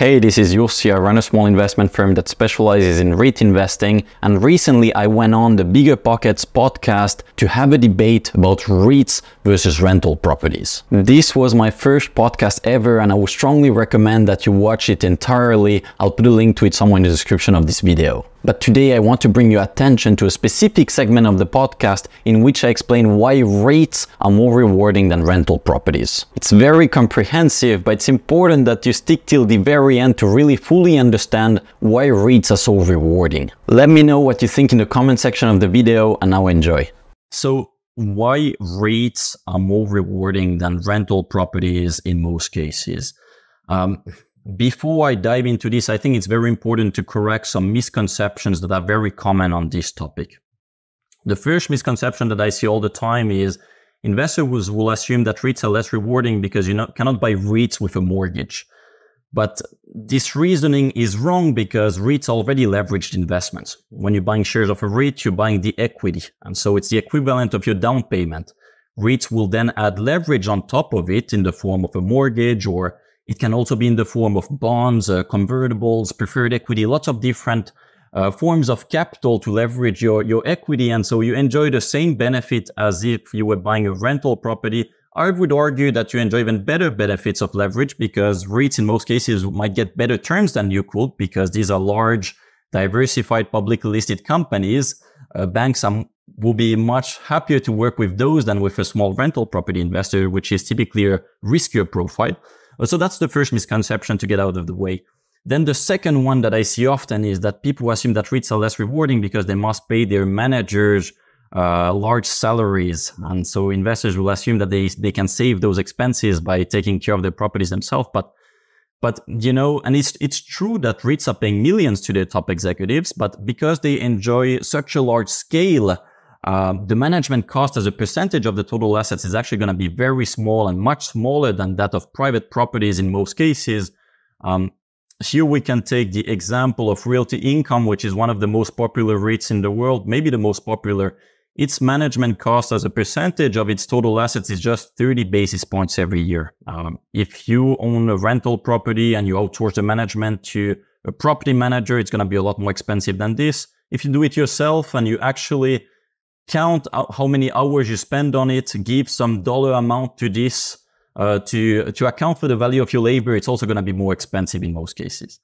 Hey, this is Yossi. I run a small investment firm that specializes in REIT investing, and recently I went on the Bigger Pockets podcast to have a debate about REITs versus rental properties. This was my first podcast ever, and I would strongly recommend that you watch it entirely. I'll put a link to it somewhere in the description of this video. But today I want to bring your attention to a specific segment of the podcast in which I explain why REITs are more rewarding than rental properties. It's very comprehensive, but it's important that you stick till the very end to really fully understand why REITs are so rewarding. Let me know what you think in the comment section of the video, and now enjoy. So why REITs are more rewarding than rental properties in most cases? Before I dive into this, I think it's very important to correct some misconceptions that are very common on this topic. The first misconception that I see all the time is investors will assume that REITs are less rewarding because you cannot buy REITs with a mortgage. But this reasoning is wrong because REITs are already leveraged investments. When you're buying shares of a REIT, you're buying the equity. And so it's the equivalent of your down payment. REITs will then add leverage on top of it in the form of a mortgage, or it can also be in the form of bonds, convertibles, preferred equity, lots of different forms of capital to leverage your equity. And so you enjoy the same benefit as if you were buying a rental property. I would argue that you enjoy even better benefits of leverage because REITs in most cases might get better terms than you could because these are large, diversified, publicly listed companies. Banks will be much happier to work with those than with a small rental property investor, which is typically a riskier profile. So that's the first misconception to get out of the way. Then the second one that I see often is that people assume that REITs are less rewarding because they must pay their managers large salaries. And so investors will assume that they can save those expenses by taking care of their properties themselves. But you know, and it's true that REITs are paying millions to their top executives, but because they enjoy such a large scale, the management cost as a percentage of the total assets is actually going to be very small and much smaller than that of private properties in most cases. Here we can take the example of Realty Income, which is one of the most popular REITs in the world, maybe the most popular. Its management cost as a percentage of its total assets is just 30 basis points every year. If you own a rental property and you outsource the management to a property manager, it's going to be a lot more expensive than this. If you do it yourself and you actually count how many hours you spend on it, give some dollar amount to this to account for the value of your labor, it's also going to be more expensive in most cases.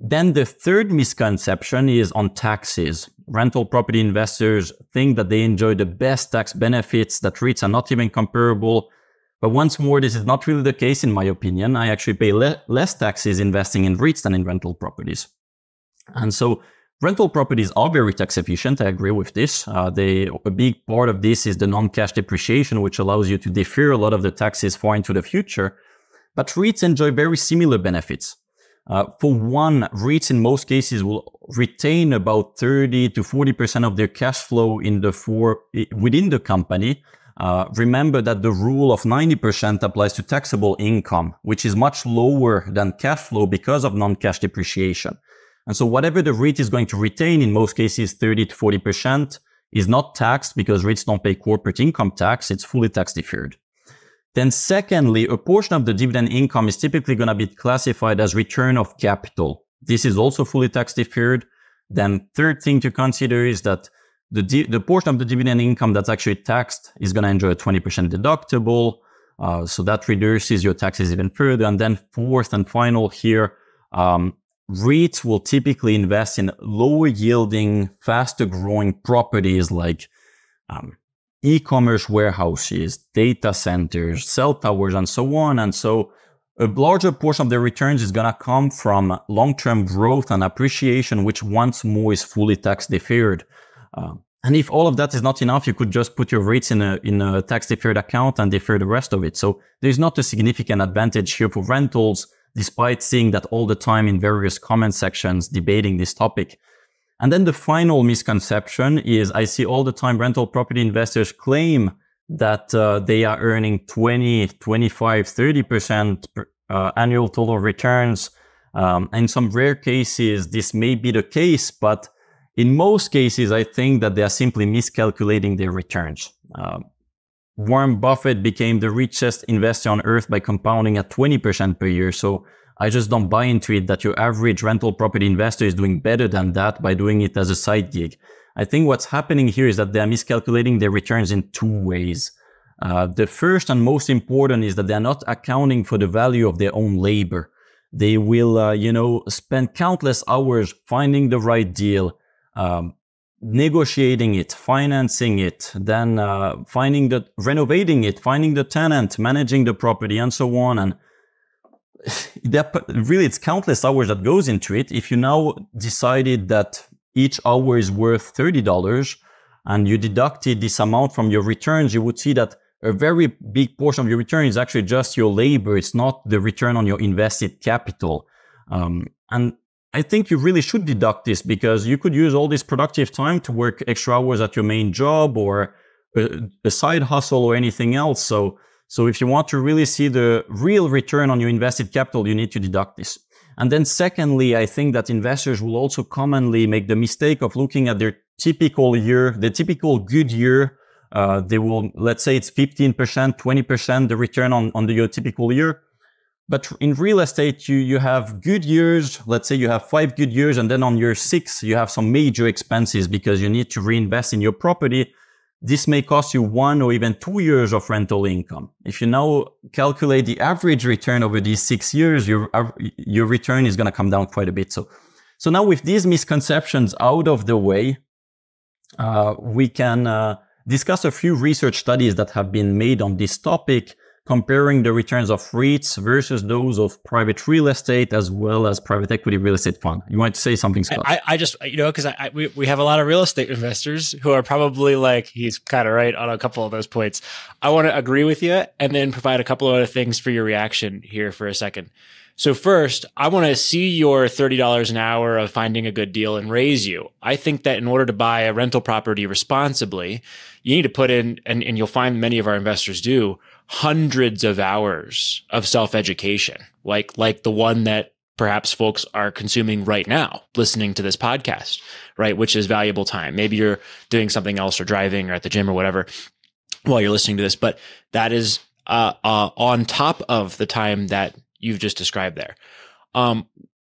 Then the third misconception is on taxes. Rental property investors think that they enjoy the best tax benefits, that REITs are not even comparable. But once more, this is not really the case in my opinion. I actually pay less taxes investing in REITs than in rental properties. And so rental properties are very tax efficient. I agree with this. A big part of this is the non-cash depreciation, which allows you to defer a lot of the taxes far into the future. But REITs enjoy very similar benefits. For one, REITs in most cases will retain about 30 to 40% of their cash flow within the company. Remember that the rule of 90% applies to taxable income, which is much lower than cash flow because of non-cash depreciation. And so whatever the REIT is going to retain, in most cases 30 to 40%, is not taxed because REITs don't pay corporate income tax. It's fully tax deferred. Then secondly, a portion of the dividend income is typically going to be classified as return of capital. This is also fully tax deferred. Then third thing to consider is that the portion of the dividend income that's actually taxed is going to enjoy a 20% deductible. So that reduces your taxes even further. And then fourth and final here, REITs will typically invest in lower yielding, faster growing properties like e-commerce warehouses, data centers, cell towers, and so on. And so a larger portion of the returns is going to come from long-term growth and appreciation, which once more is fully tax deferred. And if all of that is not enough, you could just put your REITs in a tax deferred account and defer the rest of it. So there's not a significant advantage here for rentals, despite seeing that all the time in various comment sections debating this topic. And then the final misconception is I see all the time rental property investors claim that they are earning 20, 25, 30% annual total returns. In some rare cases, this may be the case, but in most cases, I think that they are simply miscalculating their returns. Warren Buffett became the richest investor on earth by compounding at 20% per year. So I just don't buy into it that your average rental property investor is doing better than that by doing it as a side gig. I think what's happening here is that they are miscalculating their returns in two ways. The first and most important is that they're not accounting for the value of their own labor. They will, spend countless hours finding the right deal, negotiating it, financing it, then renovating it, finding the tenant, managing the property, and so on. And really, it's countless hours that goes into it. If you now decided that each hour is worth $30 and you deducted this amount from your returns, you would see that a very big portion of your return is actually just your labor. It's not the return on your invested capital. And I think you really should deduct this, because you could use all this productive time to work extra hours at your main job or a side hustle or anything else. So if you want to really see the real return on your invested capital, you need to deduct this. And then secondly, I think that investors will also commonly make the mistake of looking at their typical year, the typical good year. They will, let's say it's 15%, 20%, the return on your typical year. But in real estate, you have good years. Let's say you have 5 good years, and then on year 6, you have some major expenses because you need to reinvest in your property. This may cost you 1 or even 2 years of rental income. If you now calculate the average return over these 6 years, your return is going to come down quite a bit. So now with these misconceptions out of the way, we can discuss a few research studies that have been made on this topic, comparing the returns of REITs versus those of private real estate as well as private equity real estate fund. You want to say something, Scott? I just, because we have a lot of real estate investors who are probably like, he's kind of right on a couple of those points. I want to agree with you and then provide a couple of other things for your reaction here for a second. So first, I want to see your $30 an hour of finding a good deal and raise you. I think that in order to buy a rental property responsibly, you need to put in, and you'll find many of our investors do, hundreds of hours of self-education, like the one that perhaps folks are consuming right now, listening to this podcast, right? Which is valuable time. Maybe you're doing something else or driving or at the gym or whatever while you're listening to this, but that is on top of the time that you've just described there.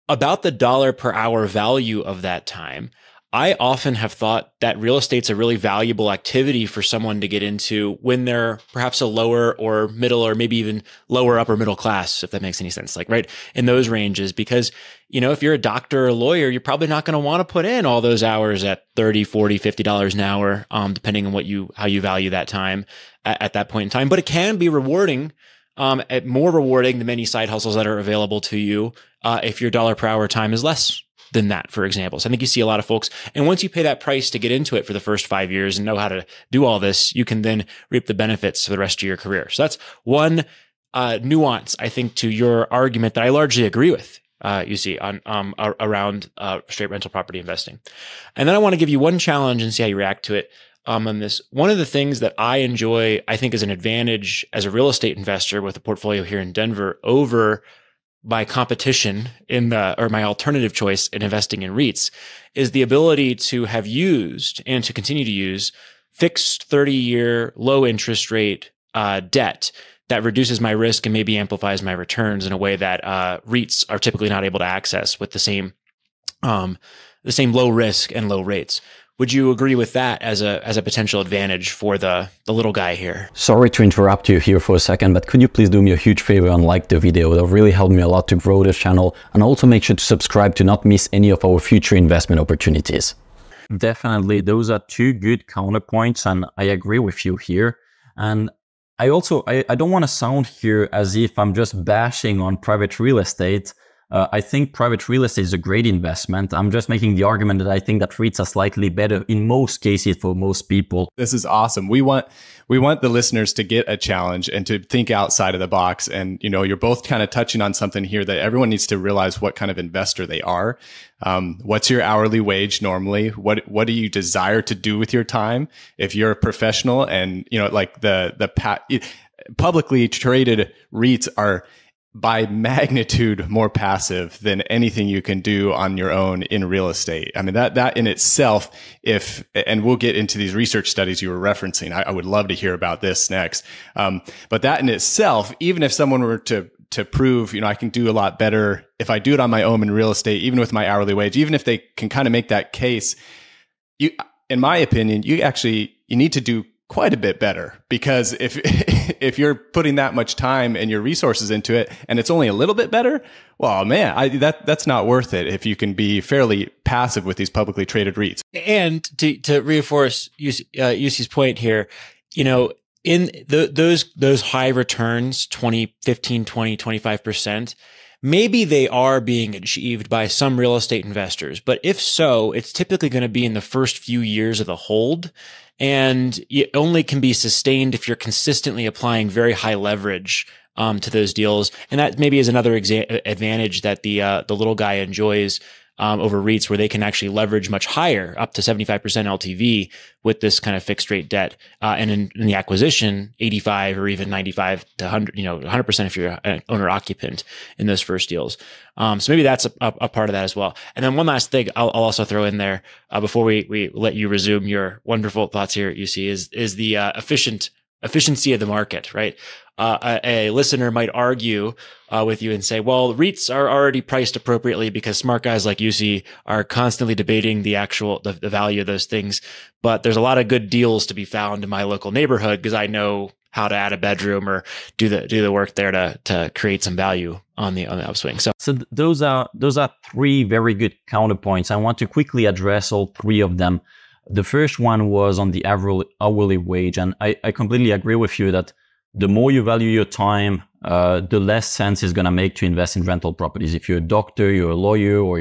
About the dollar per hour value of that time, I often have thought that real estate's a really valuable activity for someone to get into when they're perhaps a lower or middle, or maybe even lower upper middle class, if that makes any sense, like right in those ranges. Because, if you're a doctor or a lawyer, you're probably not going to want to put in all those hours at $30, $40, $50 an hour, depending on how you value that time at that point in time. But it can be rewarding, more rewarding than many side hustles that are available to you if your dollar per hour time is less than that, for example. So I think you see a lot of folks. And once you pay that price to get into it for the first 5 years and know how to do all this, you can then reap the benefits for the rest of your career. So that's one nuance, I think, to your argument that I largely agree with, around straight rental property investing. And then I want to give you one challenge and see how you react to it. On this, one of the things that I enjoy, I think, is an advantage as a real estate investor with a portfolio here in Denver over my competition or my alternative choice in investing in REITs, is the ability to have used and to continue to use fixed 30-year low interest rate debt that reduces my risk and maybe amplifies my returns in a way that REITs are typically not able to access with the same low risk and low rates. Would you agree with that as a potential advantage for the little guy here? Sorry to interrupt you here for a second, but could you please do me a huge favor and like the video? That really helped me a lot to grow this channel, and also make sure to subscribe to not miss any of our future investment opportunities. Definitely, those are two good counterpoints, and I agree with you here. And I also, I don't want to sound here as if I'm just bashing on private real estate. I think private real estate is a great investment. I'm just making the argument that I think that REITs are slightly better in most cases for most people. This is awesome. We want the listeners to get a challenge and to think outside of the box. And, you're both kind of touching on something here that everyone needs to realize what kind of investor they are. What's your hourly wage normally? What do you desire to do with your time? If you're a professional and, like the publicly traded REITs are by magnitude more passive than anything you can do on your own in real estate. I mean, that in itself, and we'll get into these research studies you were referencing. I would love to hear about this next. But that in itself, even if someone were to to prove, you know, I can do a lot better if I do it on my own in real estate, even with my hourly wage, even if they can kind of make that case, you, in my opinion, you need to do quite a bit better, because if you're putting that much time and your resources into it and it's only a little bit better, well, man, that's not worth it if you can be fairly passive with these publicly traded REITs. And to reinforce Yossi's point here, you know, in those high returns, 20, 15, 20, 25%, maybe they are being achieved by some real estate investors. But if so, it's typically going to be in the first few years of the hold. And it only can be sustained if you're consistently applying very high leverage to those deals. And that maybe is another advantage that the little guy enjoys over REITs, where they can actually leverage much higher, up to 75% LTV with this kind of fixed rate debt. And in the acquisition, 85 or even 95 to 100, you know, 100% if you're an owner occupant in those first deals. So maybe that's a part of that as well. And then one last thing I'll also throw in there before we let you resume your wonderful thoughts here, Yossi, is the efficiency of the market, right? A listener might argue with you and say, well, REITs are already priced appropriately because smart guys like Yossi are constantly debating the actual, the value of those things. But there's a lot of good deals to be found in my local neighborhood because I know how to add a bedroom or do the work there to create some value on the upswing. So those are three very good counterpoints. I want to quickly address all three of them. The first one was on the hourly wage. And I completely agree with you that the more you value your time, the less sense it's going to make to invest in rental properties. If you're a doctor, you're a lawyer, or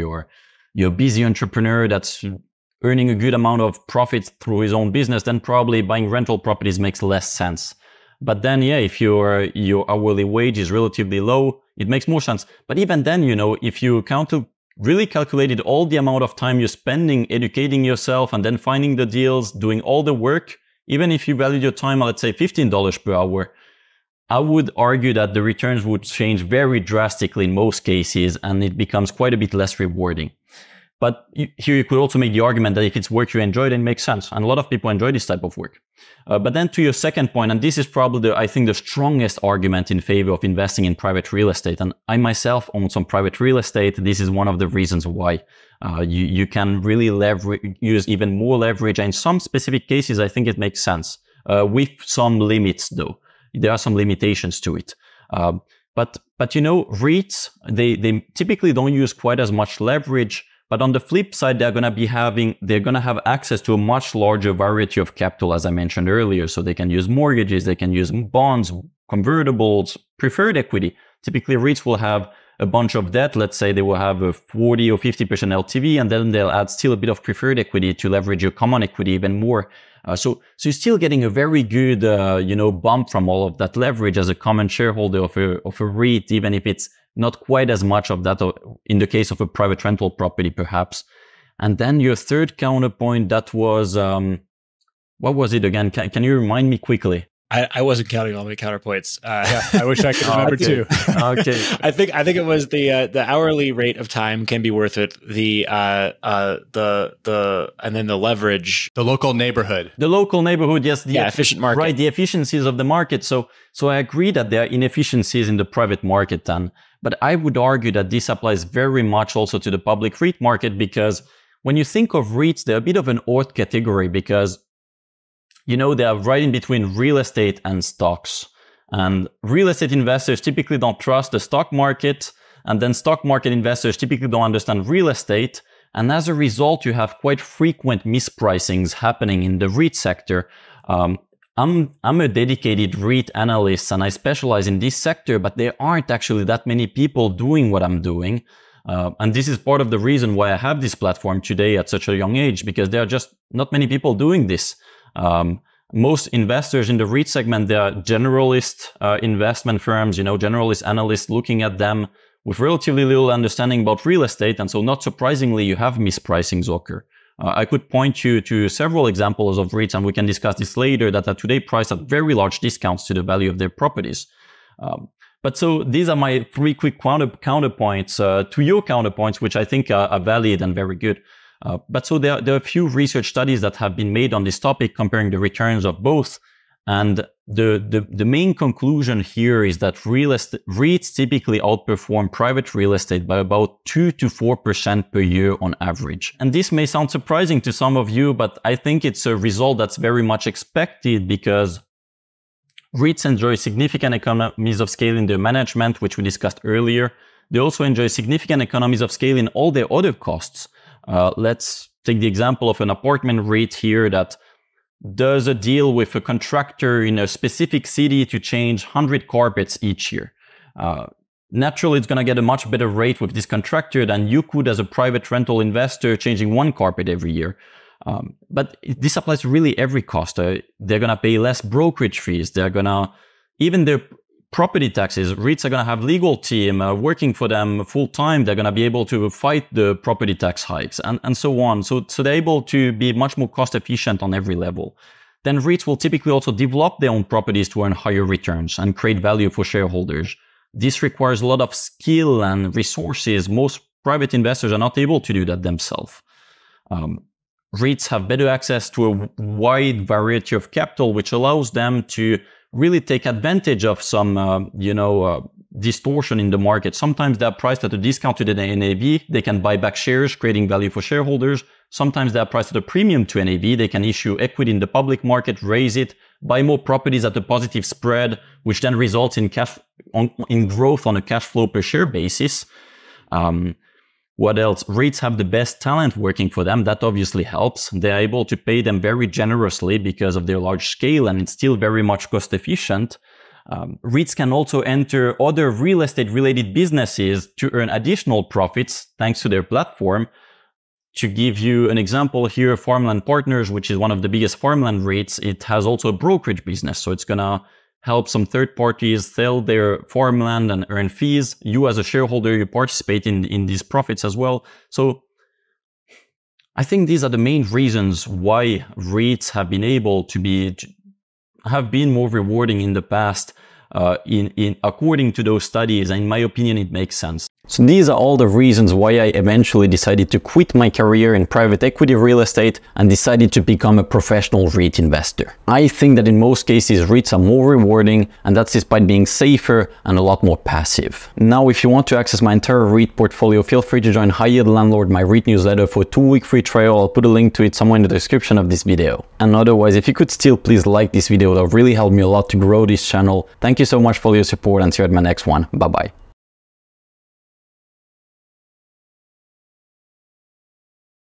you're a busy entrepreneur that's earning a good amount of profits through his own business, then probably buying rental properties makes less sense. But then, yeah, if your hourly wage is relatively low, it makes more sense. But even then, you know, if you really calculated all the amount of time you're spending educating yourself and then finding the deals, doing all the work, even if you valued your time at, let's say, $15 per hour, I would argue that the returns would change very drastically in most cases, and it becomes quite a bit less rewarding. But here you could also make the argument that if it's work you enjoy, then it makes sense. And a lot of people enjoy this type of work. But then to your second point, and this is probably, I think, the strongest argument in favor of investing in private real estate. And I myself own some private real estate. This is one of the reasons why you can really use even more leverage. And in some specific cases, I think it makes sense with some limits, though. There are some limitations to it. But you know, REITs, they typically don't use quite as much leverage. But on the flip side, they're going to have access to a much larger variety of capital, as I mentioned earlier. So they can use mortgages, they can use bonds, convertibles, preferred equity. Typically, REITs will have a bunch of debt. Let's say they will have a 40 or 50% LTV, and then they'll add still a bit of preferred equity to leverage your common equity even more. So you're still getting a very good, bump from all of that leverage as a common shareholder of a REIT, even if it's not quite as much of that in the case of a private rental property, perhaps. And then your third counterpoint, that was, what was it again? Can you remind me quickly? I wasn't counting all my counterpoints. Yeah, I wish I could remember too. Okay. I think it was the hourly rate of time can be worth it. And then the leverage, the local neighborhood. Yes. The efficient market. Right. The efficiencies of the market. So I agree that there are inefficiencies in the private market, then. But I would argue that this applies very much also to the public REIT market, because when you think of REITs, they're a bit of an odd category because, you know, they are right in between real estate and stocks. And real estate investors typically don't trust the stock market. And then stock market investors typically don't understand real estate. And as a result, you have quite frequent mispricings happening in the REIT sector. I'm a dedicated REIT analyst and I specialize in this sector, but there aren't actually that many people doing what I'm doing. And this is part of the reason why I have this platform today at such a young age, because there are just not many people doing this. Most investors in the REIT segment, they are generalist investment firms, you know, generalist analysts looking at them with relatively little understanding about real estate. And so not surprisingly, you have mispricings occur. I could point you to several examples of REITs, and we can discuss this later, that are today priced at very large discounts to the value of their properties. But so these are my three quick counterpoints to your counterpoints, which I think are valid and very good. But so there are a few research studies that have been made on this topic comparing the returns of both. And the main conclusion here is that REITs typically outperform private real estate by about 2 to 4% per year on average. And this may sound surprising to some of you, but I think it's a result that's very much expected because REITs enjoy significant economies of scale in their management, which we discussed earlier. They also enjoy significant economies of scale in all their other costs. Let's take the example of an apartment REIT here that does a deal with a contractor in a specific city to change 100 carpets each year. Naturally, it's going to get a much better rate with this contractor than you could as a private rental investor changing one carpet every year. But this applies to really every cost. They're going to pay less brokerage fees. They're going to, even their property taxes, REITs are going to have legal team working for them full time. They're going to be able to fight the property tax hikes and so on. So they're able to be much more cost efficient on every level. Then REITs will typically also develop their own properties to earn higher returns and create value for shareholders. This requires a lot of skill and resources. Most private investors are not able to do that themselves. REITs have better access to a wide variety of capital, which allows them to really take advantage of some, distortion in the market. Sometimes they're priced at a discount to the NAV. They can buy back shares, creating value for shareholders. Sometimes they're priced at a premium to NAV. They can issue equity in the public market, raise it, buy more properties at a positive spread, which then results in growth on a cash flow per share basis. What else? REITs have the best talent working for them. That obviously helps. They are able to pay them very generously because of their large scale, and it's still very much cost efficient. REITs can also enter other real estate related businesses to earn additional profits thanks to their platform. To give you an example here, Farmland Partners, which is one of the biggest farmland REITs, it has also a brokerage business. So it's going to help some third parties sell their farmland and earn fees. You as a shareholder, you participate in these profits as well. So I think these are the main reasons why REITs have been able to have been more rewarding in the past according to those studies. And in my opinion, it makes sense. So these are all the reasons why I eventually decided to quit my career in private equity real estate and decided to become a professional REIT investor. I think that in most cases, REITs are more rewarding, and that's despite being safer and a lot more passive. Now, if you want to access my entire REIT portfolio, feel free to join High Yield Landlord, my REIT newsletter, for a 2-week free trial. I'll put a link to it somewhere in the description of this video. And otherwise, if you could still please like this video, that would really help me a lot to grow this channel. Thank you so much for your support, and see you at my next one. Bye-bye.